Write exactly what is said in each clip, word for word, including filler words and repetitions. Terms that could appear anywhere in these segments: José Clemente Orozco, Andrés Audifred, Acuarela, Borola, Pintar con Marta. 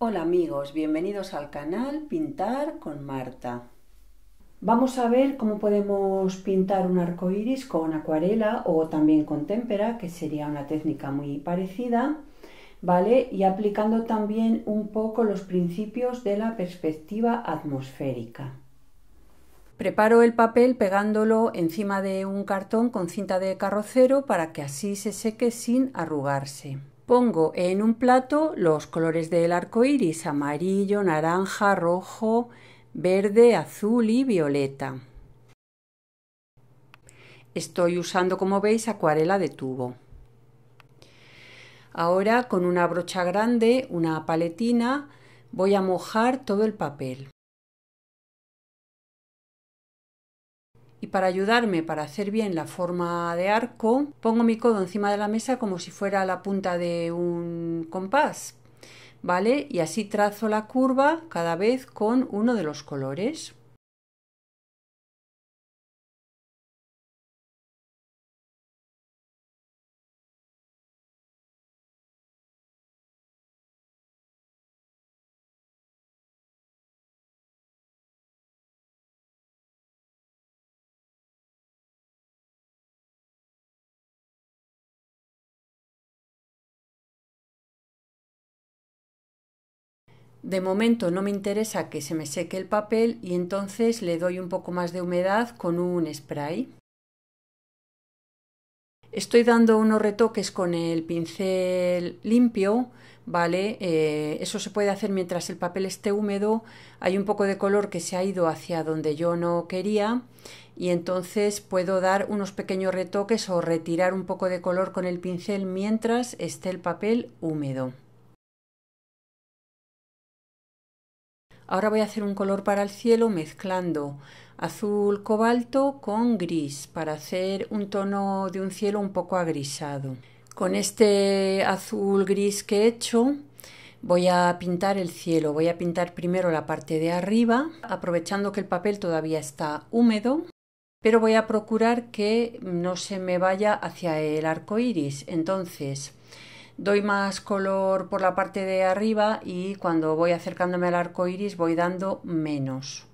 Hola amigos, bienvenidos al canal Pintar con Marta. Vamos a ver cómo podemos pintar un arco iris con acuarela o también con témpera, que sería una técnica muy parecida, ¿vale? Y aplicando también un poco los principios de la perspectiva atmosférica. Preparo el papel pegándolo encima de un cartón con cinta de carrocero para que así se seque sin arrugarse. Pongo en un plato los colores del arco iris: amarillo, naranja, rojo, verde, azul y violeta. Estoy usando, como veis, acuarela de tubo. Ahora, con una brocha grande, una paletina, voy a mojar todo el papel. Y para ayudarme para hacer bien la forma de arco, pongo mi codo encima de la mesa como si fuera la punta de un compás, ¿vale? Y así trazo la curva cada vez con uno de los colores. De momento no me interesa que se me seque el papel y entonces le doy un poco más de humedad con un spray. Estoy dando unos retoques con el pincel limpio, ¿vale? Eh, eso se puede hacer mientras el papel esté húmedo. Hay un poco de color que se ha ido hacia donde yo no quería y entonces puedo dar unos pequeños retoques o retirar un poco de color con el pincel mientras esté el papel húmedo. Ahora voy a hacer un color para el cielo mezclando azul cobalto con gris para hacer un tono de un cielo un poco agrisado. Con este azul gris que he hecho voy a pintar el cielo. Voy a pintar primero la parte de arriba, aprovechando que el papel todavía está húmedo, pero voy a procurar que no se me vaya hacia el arco iris. Entonces doy más color por la parte de arriba y cuando voy acercándome al arco iris voy dando menos.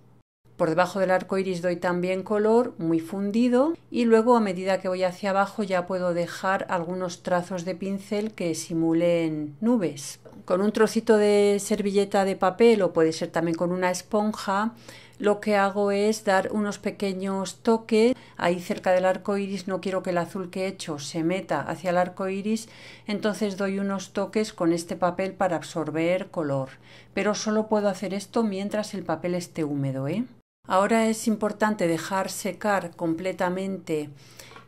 Por debajo del arco iris doy también color muy fundido y luego, a medida que voy hacia abajo, ya puedo dejar algunos trazos de pincel que simulen nubes. Con un trocito de servilleta de papel, o puede ser también con una esponja, lo que hago es dar unos pequeños toques ahí cerca del arco iris. No quiero que el azul que he hecho se meta hacia el arco iris, entonces doy unos toques con este papel para absorber color. Pero solo puedo hacer esto mientras el papel esté húmedo, ¿eh? Ahora es importante dejar secar completamente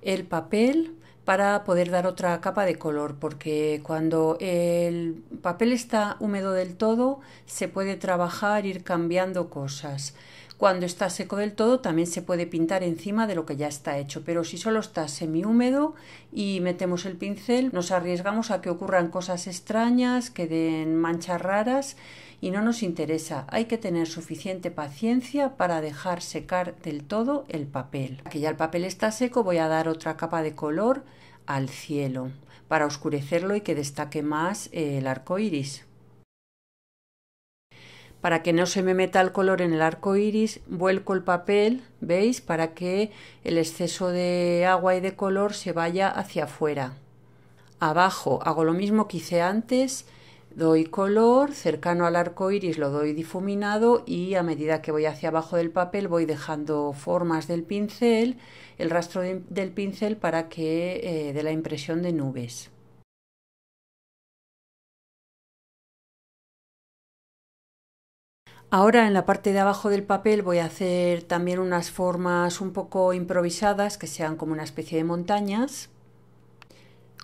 el papel para poder dar otra capa de color, porque cuando el papel está húmedo del todo se puede trabajar, ir cambiando cosas. Cuando está seco del todo también se puede pintar encima de lo que ya está hecho, pero si solo está semihúmedo y metemos el pincel nos arriesgamos a que ocurran cosas extrañas, que den manchas raras y no nos interesa. Hay que tener suficiente paciencia para dejar secar del todo el papel. Aquí ya el papel está seco, voy a dar otra capa de color al cielo para oscurecerlo y que destaque más el arco iris. Para que no se me meta el color en el arco iris, vuelco el papel, ¿veis?, para que el exceso de agua y de color se vaya hacia afuera. Abajo hago lo mismo que hice antes. Doy color, cercano al arco iris lo doy difuminado y a medida que voy hacia abajo del papel voy dejando formas del pincel, el rastro de, del pincel para que eh, dé la impresión de nubes. Ahora, en la parte de abajo del papel voy a hacer también unas formas un poco improvisadas que sean como una especie de montañas.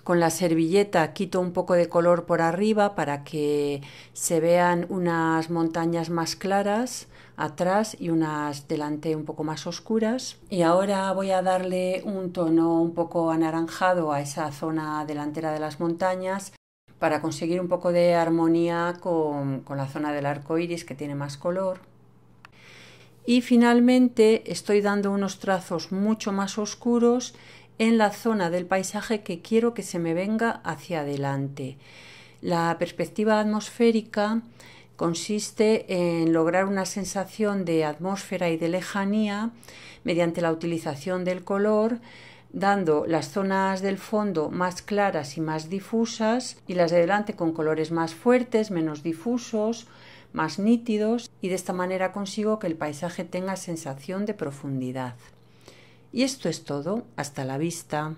Con la servilleta quito un poco de color por arriba para que se vean unas montañas más claras atrás y unas delante un poco más oscuras. Y ahora voy a darle un tono un poco anaranjado a esa zona delantera de las montañas para conseguir un poco de armonía con, con la zona del arco iris, que tiene más color. Y finalmente estoy dando unos trazos mucho más oscuros en la zona del paisaje que quiero que se me venga hacia adelante. La perspectiva atmosférica consiste en lograr una sensación de atmósfera y de lejanía mediante la utilización del color, dando las zonas del fondo más claras y más difusas y las de delante con colores más fuertes, menos difusos, más nítidos, y de esta manera consigo que el paisaje tenga sensación de profundidad. Y esto es todo. Hasta la vista.